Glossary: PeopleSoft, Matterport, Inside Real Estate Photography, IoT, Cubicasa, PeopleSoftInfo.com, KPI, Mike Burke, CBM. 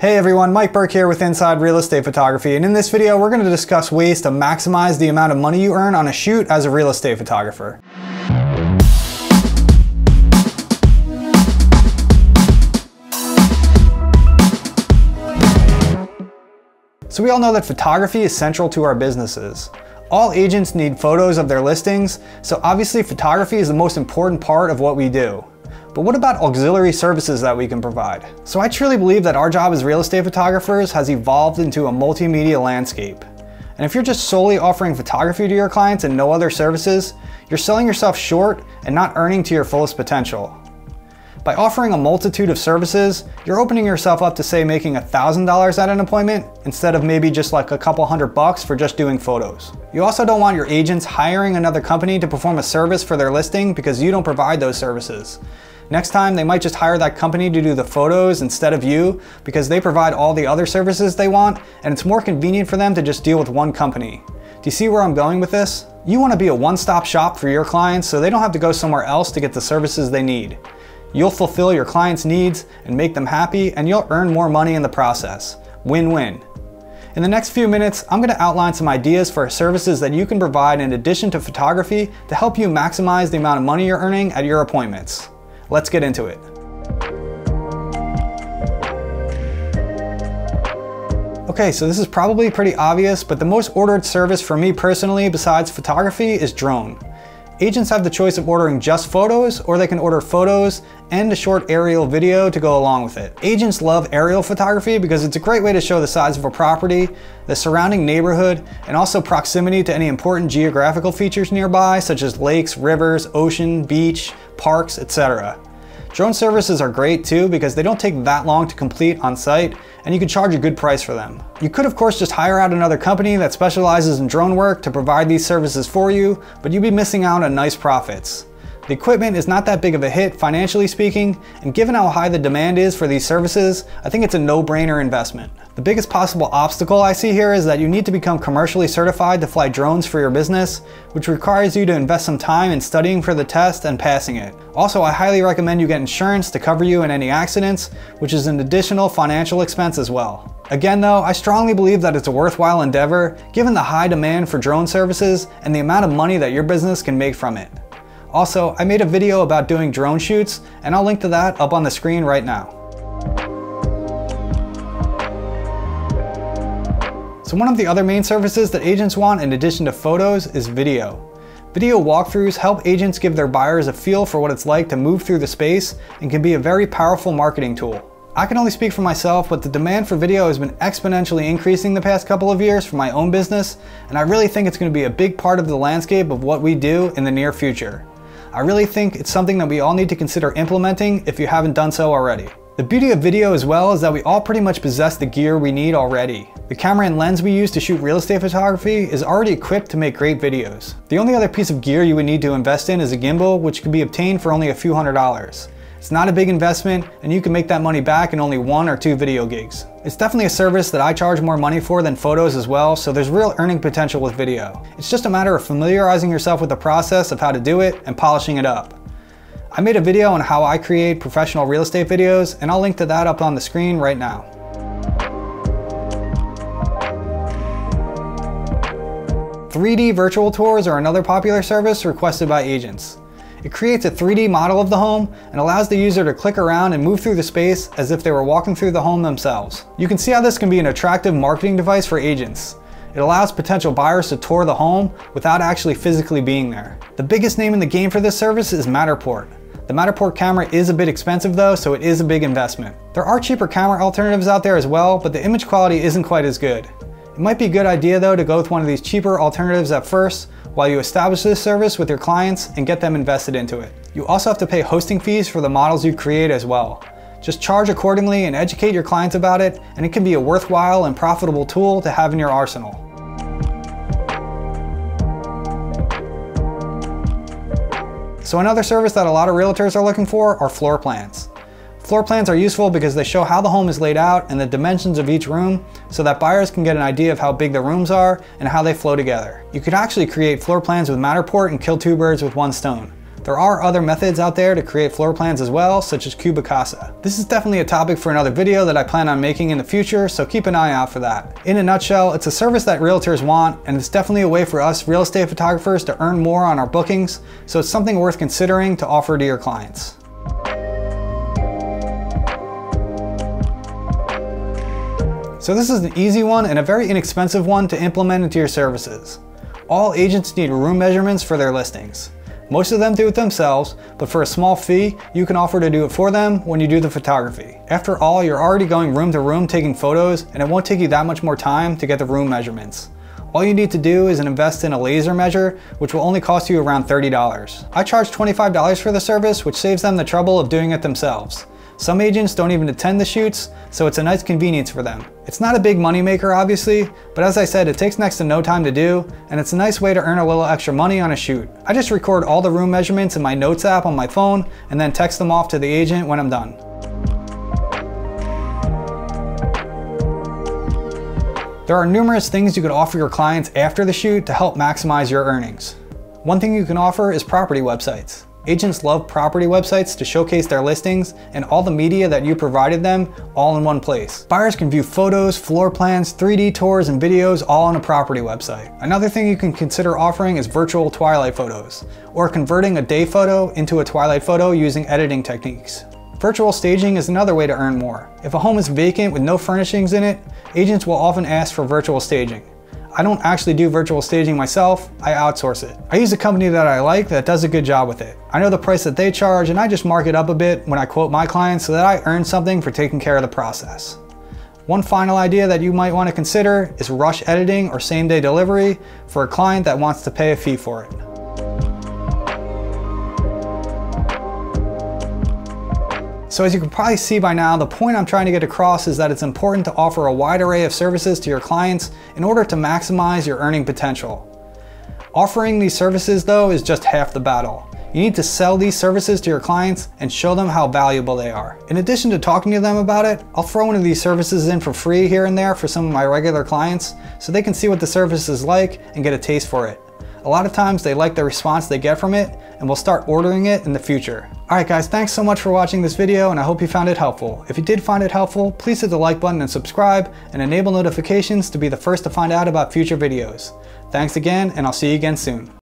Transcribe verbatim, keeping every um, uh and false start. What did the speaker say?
Hey everyone, Mike Burke here with Inside Real Estate Photography, and in this video we're going to discuss ways to maximize the amount of money you earn on a shoot as a real estate photographer. So we all know that photography is central to our businesses. All agents need photos of their listings, so obviously photography is the most important part of what we do. But what about auxiliary services that we can provide? So I truly believe that our job as real estate photographers has evolved into a multimedia landscape. And if you're just solely offering photography to your clients and no other services, you're selling yourself short and not earning to your fullest potential. By offering a multitude of services, you're opening yourself up to, say, making one thousand dollars at an appointment instead of maybe just like a couple hundred bucks for just doing photos. You also don't want your agents hiring another company to perform a service for their listing because you don't provide those services. Next time, they might just hire that company to do the photos instead of you because they provide all the other services they want, and it's more convenient for them to just deal with one company. Do you see where I'm going with this? You want to be a one-stop shop for your clients so they don't have to go somewhere else to get the services they need. You'll fulfill your clients' needs and make them happy, and you'll earn more money in the process. Win-win. In the next few minutes, I'm going to outline some ideas for services that you can provide in addition to photography to help you maximize the amount of money you're earning at your appointments. Let's get into it. Okay, so this is probably pretty obvious, but the most ordered service for me personally besides photography is drone. Agents have the choice of ordering just photos, or they can order photos and a short aerial video to go along with it. Agents love aerial photography because it's a great way to show the size of a property, the surrounding neighborhood, and also proximity to any important geographical features nearby, such as lakes, rivers, ocean, beach, parks, et cetera. Drone services are great too because they don't take that long to complete on site, and you can charge a good price for them. You could of course just hire out another company that specializes in drone work to provide these services for you, but you'd be missing out on nice profits. The equipment is not that big of a hit financially speaking, and given how high the demand is for these services, I think it's a no-brainer investment. The biggest possible obstacle I see here is that you need to become commercially certified to fly drones for your business, which requires you to invest some time in studying for the test and passing it. Also, I highly recommend you get insurance to cover you in any accidents, which is an additional financial expense as well. Again though, I strongly believe that it's a worthwhile endeavor given the high demand for drone services and the amount of money that your business can make from it. Also, I made a video about doing drone shoots, and I'll link to that up on the screen right now. So one of the other main services that agents want in addition to photos is video. Video walkthroughs help agents give their buyers a feel for what it's like to move through the space and can be a very powerful marketing tool. I can only speak for myself, but the demand for video has been exponentially increasing the past couple of years for my own business, and I really think it's going to be a big part of the landscape of what we do in the near future. I really think it's something that we all need to consider implementing if you haven't done so already. The beauty of video as well is that we all pretty much possess the gear we need already. The camera and lens we use to shoot real estate photography is already equipped to make great videos. The only other piece of gear you would need to invest in is a gimbal, which can be obtained for only a few hundred dollars. It's not a big investment, and you can make that money back in only one or two video gigs. It's definitely a service that I charge more money for than photos as well, so there's real earning potential with video. It's just a matter of familiarizing yourself with the process of how to do it and polishing it up. I made a video on how I create professional real estate videos, and I'll link to that up on the screen right now. three D virtual tours are another popular service requested by agents. It creates a three D model of the home and allows the user to click around and move through the space as if they were walking through the home themselves. You can see how this can be an attractive marketing device for agents. It allows potential buyers to tour the home without actually physically being there. The biggest name in the game for this service is Matterport. The Matterport camera is a bit expensive though, so it is a big investment. There are cheaper camera alternatives out there as well, but the image quality isn't quite as good. It might be a good idea though to go with one of these cheaper alternatives at first while you establish this service with your clients and get them invested into it. You also have to pay hosting fees for the models you create as well. Just charge accordingly and educate your clients about it, and it can be a worthwhile and profitable tool to have in your arsenal. So another service that a lot of realtors are looking for are floor plans. Floor plans are useful because they show how the home is laid out and the dimensions of each room so that buyers can get an idea of how big the rooms are and how they flow together. You could actually create floor plans with Matterport and kill two birds with one stone. There are other methods out there to create floor plans as well, such as Cubicasa. This is definitely a topic for another video that I plan on making in the future, so keep an eye out for that. In a nutshell, it's a service that realtors want, and it's definitely a way for us real estate photographers to earn more on our bookings, so it's something worth considering to offer to your clients. So this is an easy one and a very inexpensive one to implement into your services. All agents need room measurements for their listings. Most of them do it themselves, but for a small fee, you can offer to do it for them when you do the photography. After all, you're already going room to room taking photos, and it won't take you that much more time to get the room measurements. All you need to do is invest in a laser measure, which will only cost you around thirty dollars. I charge twenty-five dollars for the service, which saves them the trouble of doing it themselves. Some agents don't even attend the shoots, so it's a nice convenience for them. It's not a big moneymaker, obviously, but as I said, it takes next to no time to do, and it's a nice way to earn a little extra money on a shoot. I just record all the room measurements in my notes app on my phone, and then text them off to the agent when I'm done. There are numerous things you could offer your clients after the shoot to help maximize your earnings. One thing you can offer is property websites. Agents love property websites to showcase their listings and all the media that you provided them all in one place. Buyers can view photos, floor plans, three D tours, and videos all on a property website. Another thing you can consider offering is virtual twilight photos, or converting a day photo into a twilight photo using editing techniques. Virtual staging is another way to earn more. If a home is vacant with no furnishings in it, agents will often ask for virtual staging. I don't actually do virtual staging myself, I outsource it. I use a company that I like that does a good job with it. I know the price that they charge, and I just mark it up a bit when I quote my clients so that I earn something for taking care of the process. One final idea that you might want to consider is rush editing or same day delivery for a client that wants to pay a fee for it. So as you can probably see by now, the point I'm trying to get across is that it's important to offer a wide array of services to your clients in order to maximize your earning potential. Offering these services, though, is just half the battle. You need to sell these services to your clients and show them how valuable they are. In addition to talking to them about it, I'll throw one of these services in for free here and there for some of my regular clients so they can see what the service is like and get a taste for it. A lot of times they like the response they get from it and will start ordering it in the future. Alright guys, thanks so much for watching this video, and I hope you found it helpful. If you did find it helpful, please hit the like button and subscribe, and enable notifications to be the first to find out about future videos. Thanks again, and I'll see you again soon.